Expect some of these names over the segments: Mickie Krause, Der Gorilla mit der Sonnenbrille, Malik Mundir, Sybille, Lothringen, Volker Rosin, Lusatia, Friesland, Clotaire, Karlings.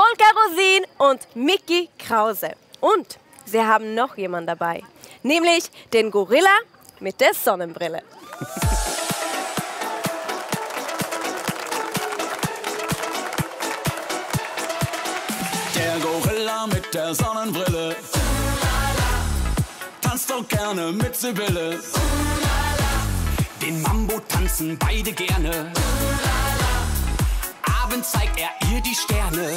Volker Rosin und Mickie Krause. Und sie haben noch jemanden dabei, nämlich den Gorilla mit der Sonnenbrille. Der Gorilla mit der Sonnenbrille tanzt doch gerne mit Sibylle. Den Mambo tanzen beide gerne. Abends zeigt er ihr die Sterne.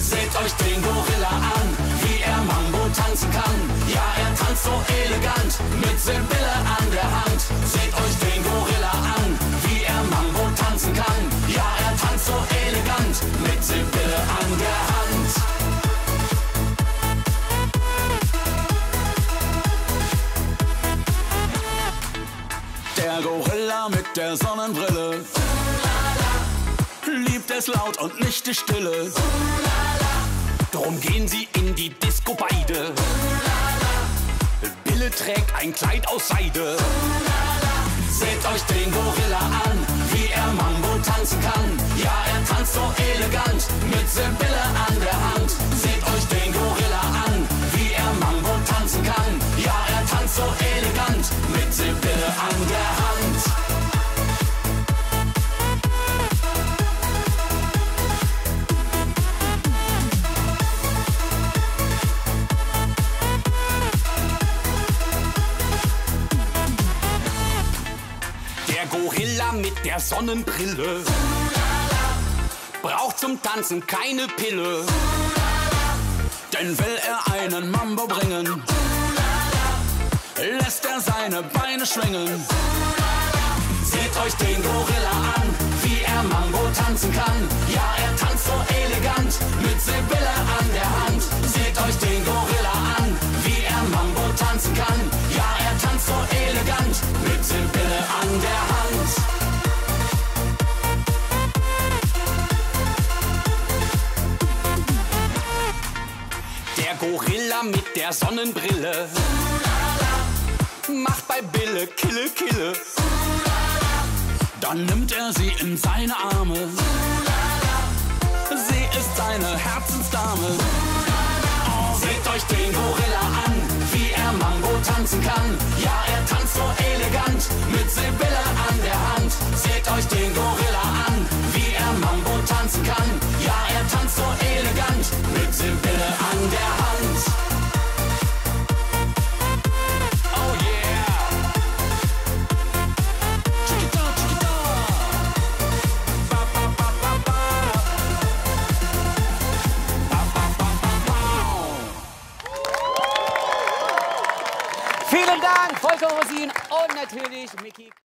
Seht euch den Gorilla an, wie er Mambo tanzen kann. Ja, er tanzt so elegant, mit Sibylle an der Hand. Seht euch den Gorilla an, wie er Mambo tanzen kann. Ja, er tanzt so elegant, mit Sibylle an der Hand. Der Gorilla mit der Sonnenbrille liebt es laut und nicht die Stille. Drum gehen sie in die Disco beide. Bille trägt ein Kleid aus Seide. Seht euch den Gorilla an, wie er Mambo tanzen kann. Ja, er tanzt so elegant, mit Sibylle an der Hand. Seht euch den Gorilla an, wie er Mambo tanzen kann. Ja, er tanzt so elegant, mit Sibylle an der Hand. Der Gorilla mit der Sonnenbrille braucht zum Tanzen keine Pille, denn will er einen Mambo bringen, lässt er seine Beine schwingen. Seht euch den Gorilla an, wie er Mambo tanzen kann. Ja, er tanzt so elegant, mit Sibylle an der Hand. Seht euch den Gorilla an, wie er Mambo tanzen kann. Ja, er tanzt so elegant, mit Sibylle an der Hand. Der Gorilla mit der Sonnenbrille macht bei Bille Kille Kille. Dann nimmt er sie in seine Arme. Sie ist seine Herzensdame. Seht euch den Gorilla an, wie er Mambo tanzen kann. Ja, er tanzt so elegant, mit Sibylle an der Hand. Seht euch den Gorilla an, wie er Mambo tanzen kann. Ja, er tanzt so elegant, mit Sibylle an der Hand. Vielen Dank, Volker Rosin und natürlich Mickie.